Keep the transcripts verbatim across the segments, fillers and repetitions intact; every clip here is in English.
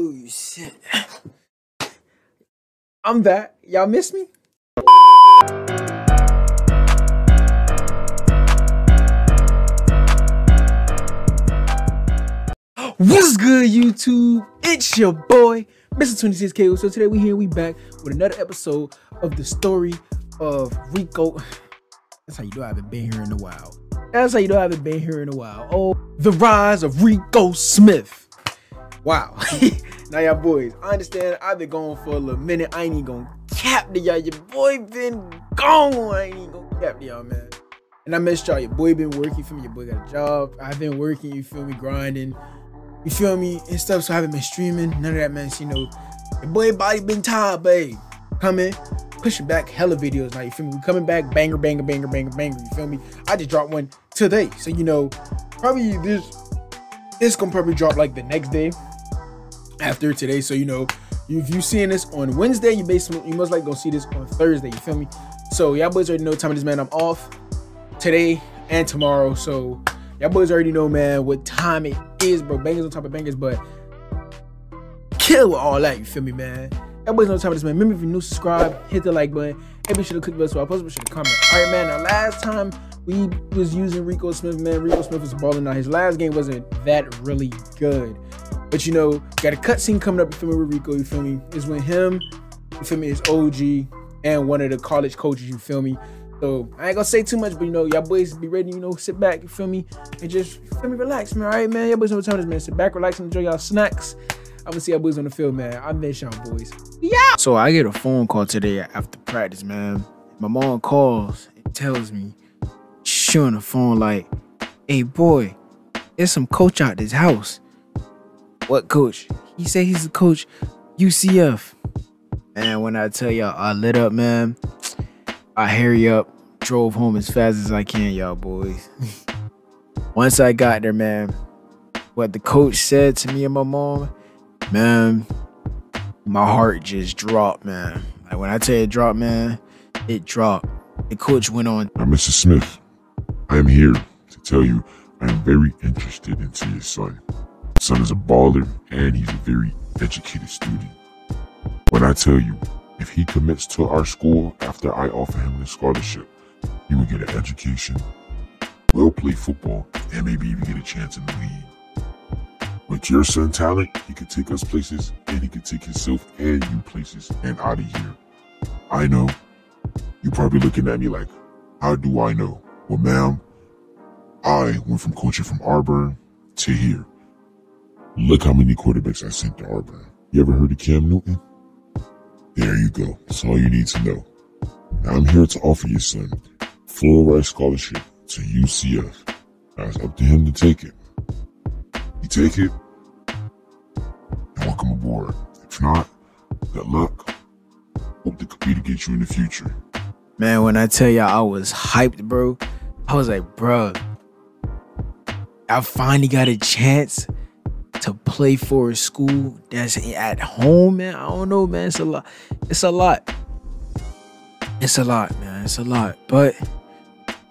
Oh shit. I'm back. Y'all miss me? What's good, YouTube? It's your boy, Mister twenty-six K. So today we here, we back with another episode of the story of Rico. That's how you know I haven't been here in a while. That's how you know I haven't been here in a while. Oh, the rise of Rico Smith. Wow. Now y'all boys, I understand I've been gone for a little minute. I ain't even gonna cap to y'all. Your boy been gone. I ain't even gonna cap to y'all, man. And I missed y'all. Your boy been working, for me. Your boy got a job. I've been working, you feel me, grinding, you feel me, and stuff. So I haven't been streaming. None of that, man. So, you know, your boy body been tired, babe. Coming, pushing back hella videos now, you feel me? We coming back, banger, banger, banger, banger, banger, you feel me? I just dropped one today. So, you know, probably this... It's gonna probably drop like the next day after today. So, you know, if you seeing this on Wednesday, you basically you must like go see this on Thursday, you feel me? So y'all boys already know time of this, man. I'm off today and tomorrow, so y'all boys already know, man, what time it is, bro. Bangers on top of bangers, but kill with all that, you feel me, man? Y'all boys know time of this, man. Remember, if you're new, subscribe, hit the like button, and be sure to click the bell so I post, be sure to comment. All right, man, now last time we was using Rico Smith, man. Rico Smith was balling out. His last game wasn't that really good. But, you know, got a cutscene coming up, you feel me, with Rico, you feel me? It's when him, you feel me, it's O G and one of the college coaches, you feel me? So, I ain't gonna say too much, but, you know, y'all boys be ready, you know, sit back, you feel me? And just, you feel me, relax, man, all right, man? Y'all boys know what time it is, man. Sit back, relax, enjoy y'all snacks. I'm gonna see y'all boys on the field, man. I miss y'all boys. Yeah! So, I get a phone call today after practice, man. My mom calls and tells me, she on the phone like, "Hey boy, there's some coach out this house." "What coach?" "He said he's the coach, U C F." And when I tell y'all, I lit up, man. I hurry up, drove home as fast as I can, y'all boys. Once I got there, man, what the coach said to me and my mom, man, my heart just dropped, man. Like when I tell you it dropped, man, it dropped. The coach went on, "Now, Mister Smith, I am here to tell you I am very interested into your son. Your son is a baller and he's a very educated student. When I tell you, if he commits to our school after I offer him a scholarship, he will get an education, will play football, and maybe even get a chance in the league. With your son's talent, he could take us places and he could take himself and you places and out of here. I know. You're probably looking at me like, how do I know? Well, ma'am, I went from coaching from Auburn to here. Look how many quarterbacks I sent to Auburn. You ever heard of Cam Newton? There you go. That's all you need to know. Now I'm here to offer your son a full-ride scholarship to U C F. Now it's up to him to take it. You take it, and welcome aboard. If not, good luck. Hope to compete to get you in the future." Man, when I tell y'all I was hyped, bro, I was like, bro, I finally got a chance to play for a school that's at home, man. I don't know, man. It's a lot. It's a lot. It's a lot, man. It's a lot. But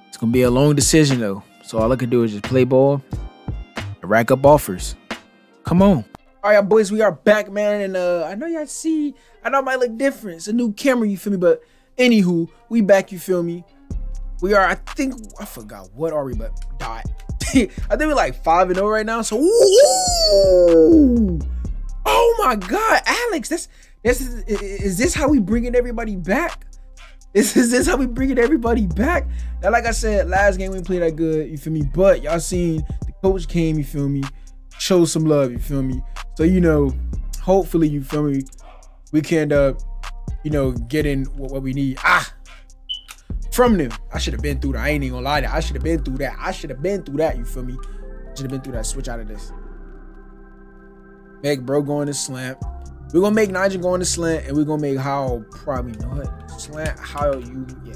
it's going to be a long decision, though. So all I could do is just play ball and rack up offers. Come on. All right, boys, we are back, man. And uh, I know y'all see, I know it might look different. It's a new camera, you feel me? But anywho, we back, you feel me? We are, I think, I forgot, what are we, but dot. I think we're like five and oh right now, so, ooh, oh my God, Alex, this, this is, is this how we bringing everybody back? Is, is this how we bringing everybody back? Now, like I said, last game we didn't play that good, you feel me? But y'all seen, the coach came, you feel me? Show some love, you feel me? So, you know, hopefully, you feel me, we can end up, you know, getting what, what we need ah from them. I should have been through that. I ain't even gonna lie to you. I should have been through that. I should have been through that. You feel me? Should have been through that. Switch out of this. Make bro going to slant. We're gonna make Nigel going to slant, and we're gonna make Howell probably not slant. How you yeah?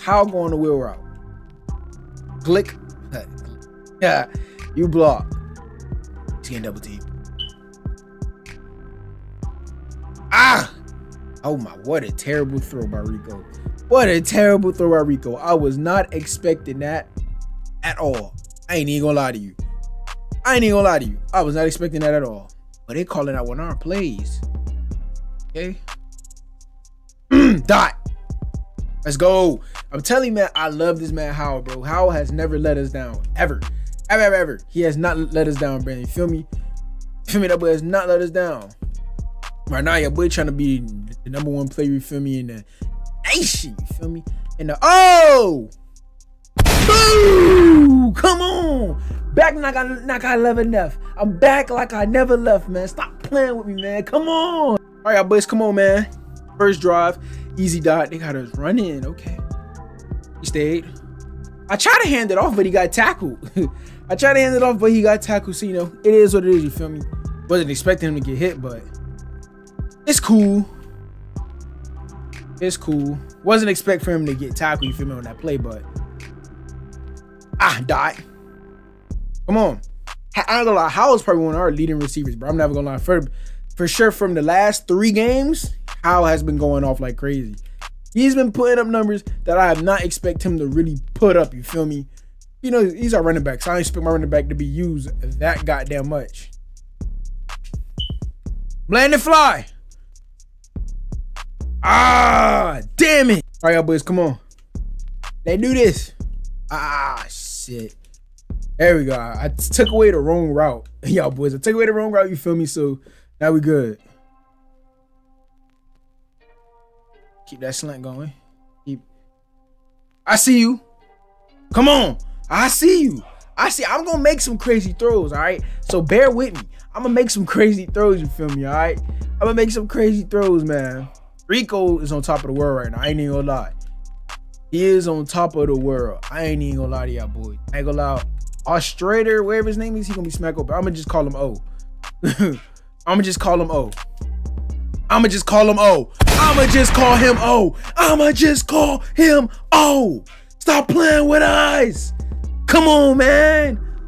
How going to wheel route? Click. Yeah, you block. He's getting double team. Ah. Oh my, what a terrible throw by Rico. What a terrible throw by Rico. I was not expecting that at all. I ain't even gonna lie to you. I ain't even gonna lie to you. I was not expecting that at all. but they calling out one of our plays. Okay. Dot. Let's go. I'm telling you, man, I love this man Howell, bro. Howell has never let us down. Ever. Ever, ever, ever. He has not let us down, Brandon. You feel me? You feel me? That boy has not let us down. Right now, your boy trying to be the number one player, you feel me, in the nation. You feel me? In the oh! Boo! Come on! Back like I, like I never left. I'm back like I never left, man. Stop playing with me, man. Come on! Alright, y'all boys, come on, man. First drive, easy dot. They got us running. Okay. He stayed. I tried to hand it off, but he got tackled. I tried to hand it off, but he got tackled. So, you know, it is what it is, you feel me? Wasn't expecting him to get hit, but it's cool. It's cool. Wasn't expect for him to get tackled, you feel me, on that play, but ah, dot. Come on. I ain't gonna lie, Howell's probably one of our leading receivers, bro. I'm never gonna lie. For, for sure, from the last three games, Howell has been going off like crazy. He's been putting up numbers that I have not expect him to really put up, you feel me? You know, he's our running back, so I don't expect my running back to be used that goddamn much. Land and fly. Ah, damn it. All right, y'all boys, come on. Let's do this. Ah, shit. There we go. I took away the wrong route. Y'all boys, I took away the wrong route, you feel me? So now we good. Keep that slant going. Keep. I see you. Come on. I see you. I see. I'm going to make some crazy throws, all right? So bear with me. I'm going to make some crazy throws, you feel me, all right? I'm going to make some crazy throws, man. Rico is on top of the world right now. I ain't even going to lie. He is on top of the world. I ain't even going to lie to y'all, boy. I ain't going to lie. Australia, wherever his name is, he going to be smack up. I'm going to just call him O. I'm going to just call him O. I'ma just call him O. I'ma just call him O. I'ma just call him O. Stop playing with eyes. Come on, man.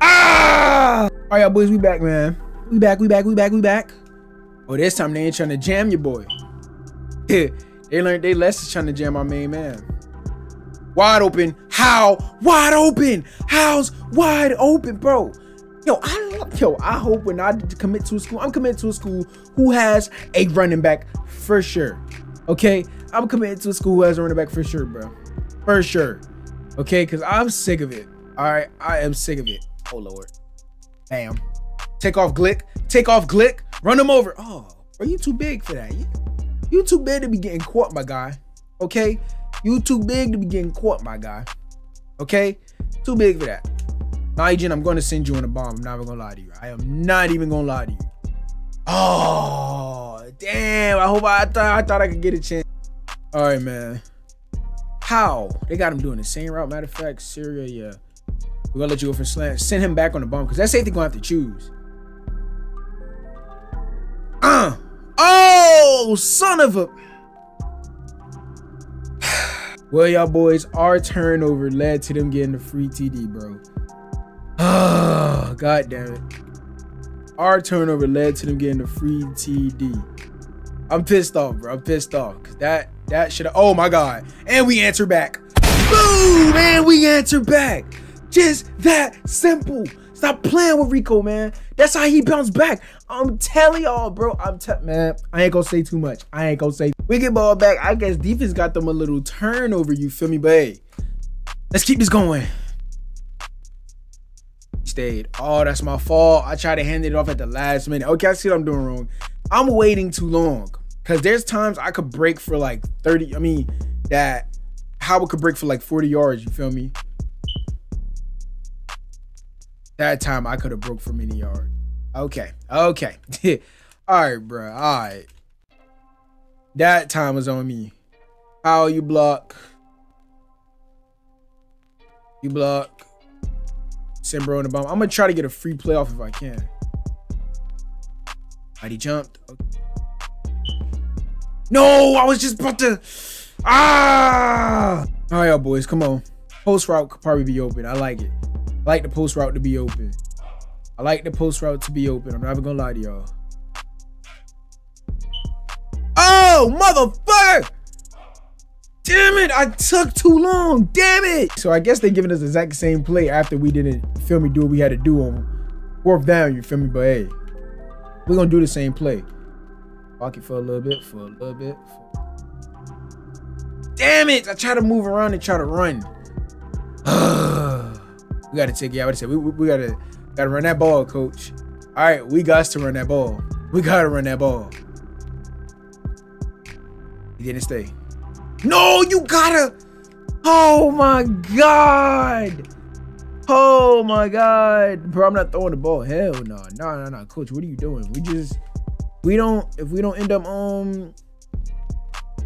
Ah! All right, y'all boys, we back, man. We back, we back, we back, we back. Oh, this time they ain't trying to jam your boy. Yeah, they learned they lessons trying to jam my main man. Wide open. How? Wide open. How's wide open, bro? Yo, I love, yo, I hope when I commit to a school, I'm committed to a school who has a running back for sure. Okay? I'm committed to a school who has a running back for sure, bro. For sure. Okay? Because I'm sick of it. All right? I am sick of it. Oh, Lord. Bam. Take off Glick. Take off Glick. Run him over. Oh, are you too big for that? You, you too big to be getting caught, my guy. Okay? You too big to be getting caught, my guy. Okay? Too big for that. Nigel, I'm going to send you on a bomb. I'm not even going to lie to you. I am not even going to lie to you. Oh, damn. I hope I, I, thought, I thought I could get a chance. All right, man. How? They got him doing the same route. Matter of fact, Syria, yeah. We're going to let you go for slant. Send him back on the bomb because that safety going to have to choose. Uh, oh, son of a... Well, y'all boys, our turnover led to them getting the free T D, bro. Oh, God damn it. Our turnover led to them getting a free T D. I'm pissed off, bro. I'm pissed off. Cause that that should have. Oh my God. And we answer back. Boom! Man, we answer back. Just that simple. Stop playing with Rico, man. That's how he bounced back. I'm telling y'all, bro. I'm telling man. I ain't gonna say too much. I ain't gonna say. We get ball back. I guess defense got them a little turnover, you feel me? But hey, let's keep this going. Stayed. Oh, that's my fault. I tried to hand it off at the last minute. Okay, I see what I'm doing wrong. I'm waiting too long because there's times I could break for like thirty. I mean, that Howell could break for like forty yards. You feel me? That time I could have broke for many yards. Okay, okay. All right, bro. All right. That time was on me. Howell, you block. You block. Send bro in the bomb. I'm gonna try to get a free playoff if I can. But he jumped. Okay. No, I was just about to. Ah! All right, y'all boys, come on. Post route could probably be open. I like it. I like the post route to be open. I like the post route to be open. I'm not even gonna lie to y'all. Oh, motherfucker! Damn it, I took too long, damn it. So I guess they're giving us the exact same play after we didn't, feel me, do what we had to do on fourth down, you feel me, but hey. We're gonna do the same play. Pocket for a little bit, for a little bit. For... Damn it! I try to move around and try to run. We gotta take it out. I said we, we, we gotta gotta run that ball, coach. All right, we got to run that ball. We gotta run that ball. He didn't stay. No, you gotta. Oh my God. Oh my God, bro! I'm not throwing the ball. Hell no, no, no, no, coach. What are you doing? We just, we don't. If we don't end up on,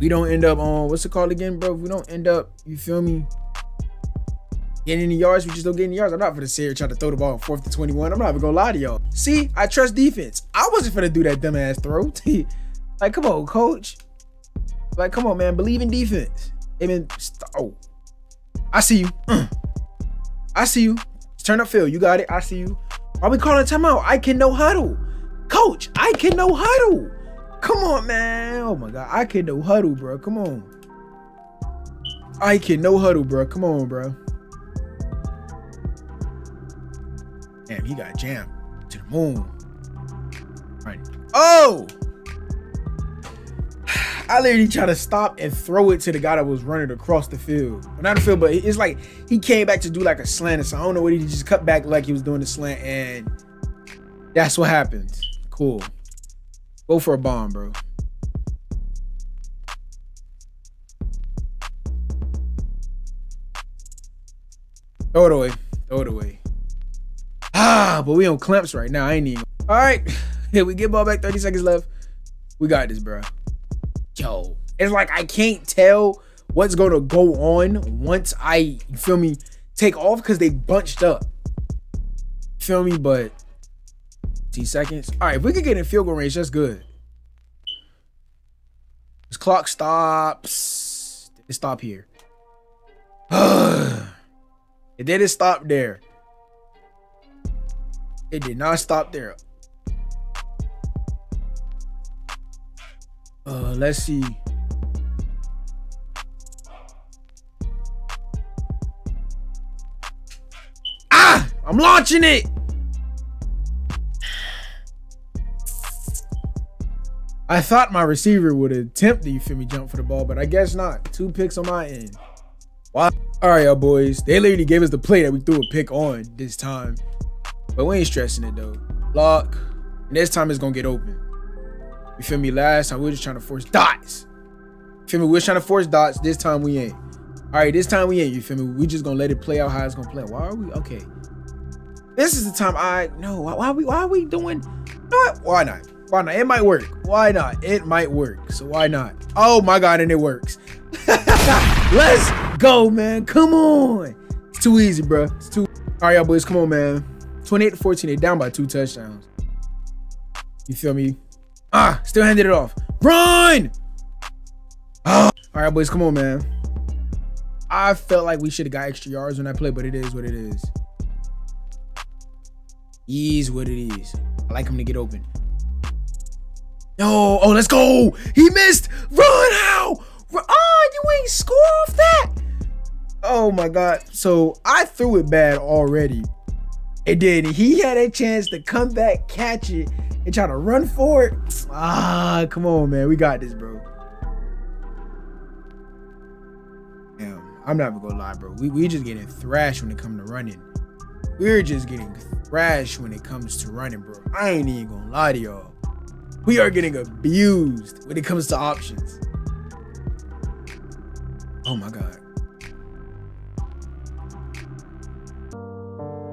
we don't end up on. What's it called again, bro? If we don't end up, you feel me? Getting any yards, we just don't get any yards. I'm not gonna sit here trying to throw the ball on fourth to twenty-one. I'm not even gonna lie to y'all. See, I trust defense. I wasn't gonna do that dumbass throw. Like, come on, coach. Like, come on, man. Believe in defense. They've been. Oh, I see you. Mm. I see you. Turn up field. You got it. I see you. Why we calling timeout? I can no huddle. Coach, I can no huddle. Come on, man. Oh, my God. I can no huddle, bro. Come on. I can no huddle, bro. Come on, bro. Damn, he got jammed to the moon. All right. Oh! I literally try to stop and throw it to the guy that was running across the field. Well, not the field, but it's like he came back to do like a slant. So I don't know what he did. Just cut back like he was doing the slant, and that's what happened. Cool. Go for a bomb, bro. Throw it away. Throw it away. Ah, but we on clamps right now. I ain't even. All right. Here we get ball back. thirty seconds left. We got this, bro. Yo, it's like I can't tell what's gonna go on once I, you feel me, take off because they bunched up. You feel me? But ten seconds. All right, if we could get in field goal range, that's good. This clock stops. Did it stop here? It didn't stop there. It did not stop there. Uh, let's see. Ah! I'm launching it! I thought my receiver would attempt the, you feel me, jump for the ball, but I guess not. Two picks on my end. Wow. All right, y'all boys. They literally gave us the play that we threw a pick on this time. But we ain't stressing it, though. Block. And this time it's going to get open. You feel me? Last time we were just trying to force dots. You feel me? We were trying to force dots. This time we ain't. All right, this time we ain't. You feel me? We just gonna let it play out how it's gonna play. Why are we okay? This is the time I no. Why, why are we? Why are we doing? What? Why not? Why not? It might work. Why not? It might work. So why not? Oh my God! And it works. Let's go, man. Come on. It's too easy, bro. It's too. All right, y'all boys. Come on, man. twenty-eight to fourteen. They down by two touchdowns. You feel me? Ah, still handed it off. Run! Oh. All right, boys, come on, man. I felt like we should have got extra yards when I played, but it is what it is. Is what it is. I like him to get open. No, oh, let's go. He missed. Run, how? Oh, you ain't score off that. Oh, my God. So I threw it bad already. It did. He had a chance to come back, catch it, and try to run for it. Ah, come on, man. We got this, bro. Damn, I'm not even gonna lie, bro. We we just getting thrashed when it comes to running. We're just getting thrashed when it comes to running, bro. I ain't even gonna lie to y'all. We are getting abused when it comes to options. Oh my God.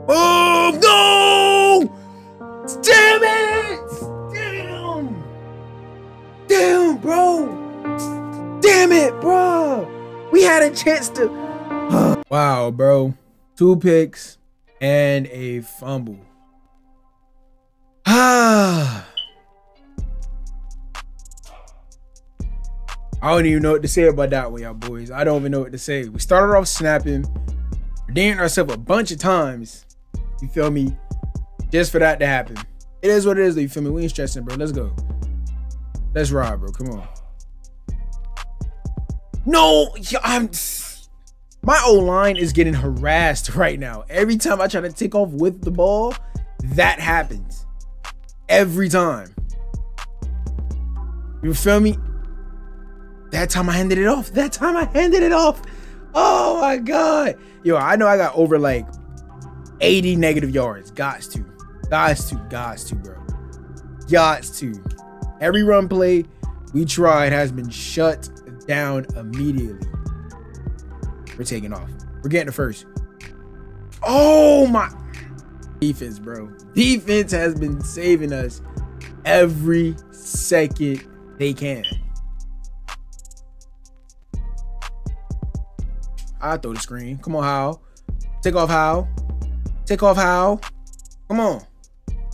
Oh no! Damn it! Damn! Damn, bro! Damn it, bro! We had a chance to... Wow, bro. Two picks and a fumble. Ah! I don't even know what to say about that one, y'all boys. I don't even know what to say. We started off snapping. We're dancing ourselves a bunch of times. You feel me? Just for that to happen. It is what it is, though, you feel me? We ain't stressing, bro. Let's go. Let's ride, bro. Come on. No, I'm... My O-line is getting harassed right now. Every time I try to take off with the ball, that happens. Every time. You feel me? That time I handed it off. That time I handed it off. Oh my God. Yo, I know I got over like eighty negative yards. Gots to. Gots to. Gots to, bro. Gots to. Every run play we tried has been shut down immediately. We're taking off. We're getting the first. Oh my. Defense, bro. Defense has been saving us every second they can. I throw the screen. Come on, Howell. Take off, Howell. Take off, Howell. Come on.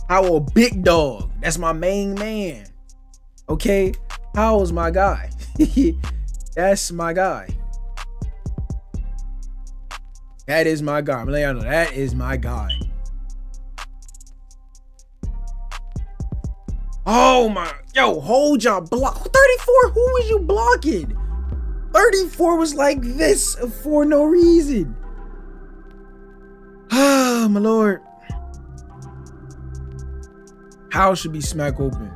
Howell, big dog. That's my main man. Okay? Howell's my guy. That's my guy. That is my guy. I'm letting y'all know. That is my guy. Oh my. Yo, hold y'all block. thirty-four? Who was you blocking? thirty-four was like this for no reason. Ah, my Lord. Howell should be smack open.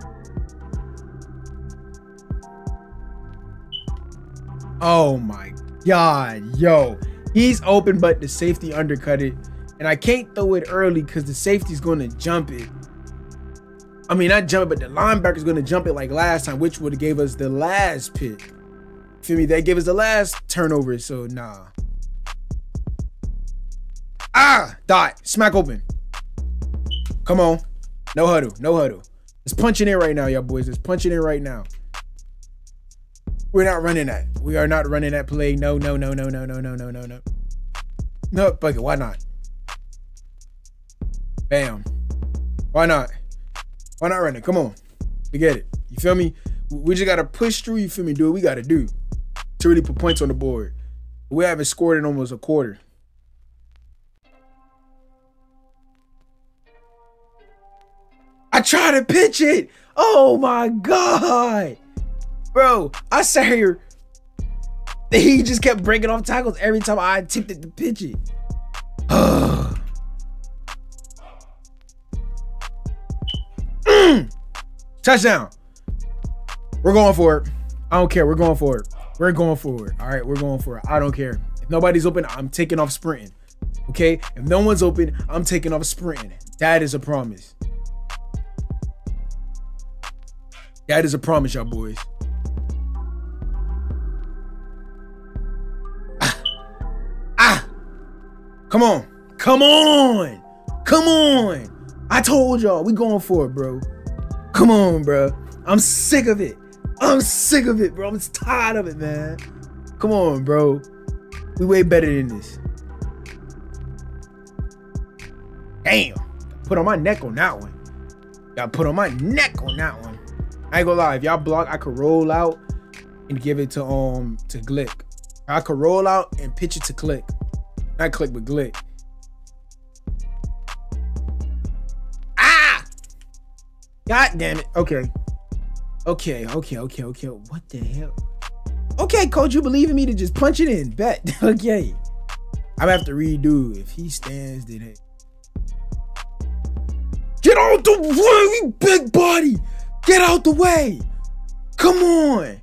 Oh my God. Yo. He's open, but the safety undercut it. And I can't throw it early because the safety's going to jump it. I mean, not jump it, but the linebacker's going to jump it like last time, which would have gave us the last pick. Feel me? That gave us the last turnover, so nah. Ah! Dot. Smack open. Come on. No huddle. No huddle. Let's punch it in right now, y'all boys. Let's punch it in right now. We're not running that. We are not running that play. No, no, no, no, no, no, no, no, no, no. No, fuck it. Why not? Bam. Why not? Why not run it? Come on. We get it. You feel me? We just got to push through. You feel me? Do what we got to do to really put points on the board. We haven't scored in almost a quarter. I try to pitch it. Oh, my God. Bro, I sat here. He just kept breaking off tackles every time I attempted to pitch it. Touchdown. We're going for it. I don't care. We're going for it. We're going for it. All right, we're going for it. I don't care. If nobody's open, I'm taking off sprinting. Okay? If no one's open, I'm taking off sprinting. That is a promise. That is a promise, y'all boys. Come on. Come on. Come on. I told y'all. We going for it, bro. Come on, bro. I'm sick of it. I'm sick of it, bro. I'm tired of it, man. Come on, bro. We way better than this. Damn. Put on my neck on that one. Y'all put on my neck on that one. I ain't gonna lie. If y'all block, I could roll out and give it to, um, to Glick. I could roll out and pitch it to Click. Not Click, but Glick. Ah! God damn it. Okay. Okay, okay, okay, okay. What the hell? Okay, coach, you believe in me to just punch it in. Bet. Okay. I'm going to have to redo if he stands today. Get out the way, you big body. Get out the way. Come on.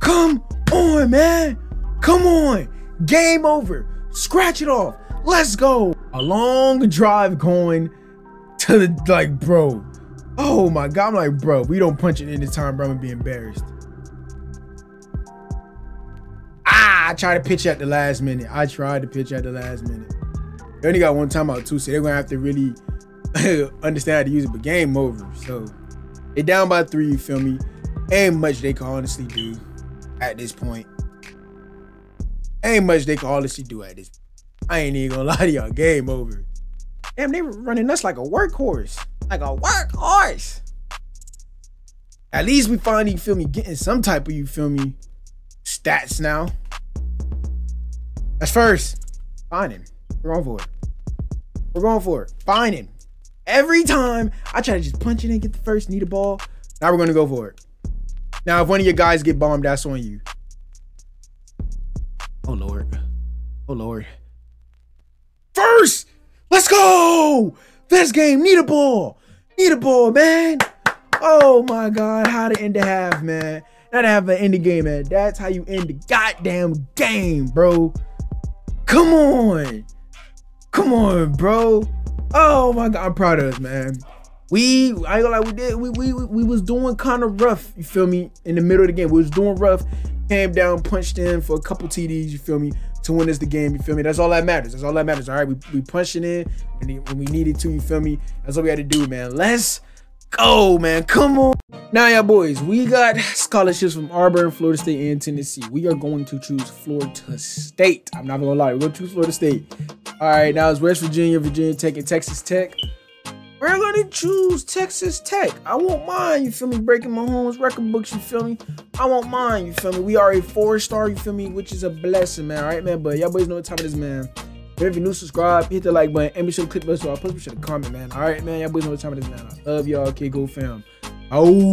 Come on, man. Come on. Game over. Scratch it off. Let's go. A long drive going to the, like, bro. Oh my God. I'm like, bro, we don't punch it in this time, bro. I'm gonna be embarrassed. Ah, I tried to pitch at the last minute. I tried to pitch at the last minute. They only got one timeout too, so they're gonna have to really understand how to use it, but game over. So they're down by three, you feel me? Ain't much they can honestly do at this point. Ain't much they can honestly do at this. I ain't even gonna lie to y'all. Game over. Damn, they were running us like a workhorse. Like a workhorse. At least we finally, you feel me, getting some type of, you feel me, stats now. That's first. Find him. We're going for it. We're going for it. Find him. Every time I try to just punch it in, get the first, need a ball. Now we're gonna go for it. Now, if one of your guys get bombed, that's on you. Oh, Lord. Oh, Lord. First! Let's go! This game, need a ball. Need a ball, man. Oh my God, how to end the half, man. Not to have an end the game, man. That's how you end the goddamn game, bro. Come on. Come on, bro. Oh my God, I'm proud of us, man. We, I ain't gonna lie, we did, we, we, we, we was doing kind of rough, you feel me, in the middle of the game. We was doing rough, came down, punched in for a couple T Ds, you feel me, to win us the game, you feel me. That's all that matters. That's all that matters, all right? We, we punched it in when we needed to, you feel me. That's all we had to do, man. Let's go, man. Come on. Now, y'all boys, we got scholarships from Auburn, Florida State, and Tennessee. We are going to choose Florida State. I'm not gonna lie, we're gonna choose Florida State. All right, now it's West Virginia, Virginia Tech, and Texas Tech. We're gonna choose Texas Tech. I won't mind, you feel me, breaking Mahomes' record books, you feel me? I won't mind, you feel me? We are a four-star, you feel me, which is a blessing, man, all right, man? But y'all boys know what time it is, man. If you're new, subscribe, hit the like button, and be sure to click the bell so I'll post, be sure to comment, man. All right, man, y'all boys know what time it is, man. I love y'all, okay, go fam. Oh.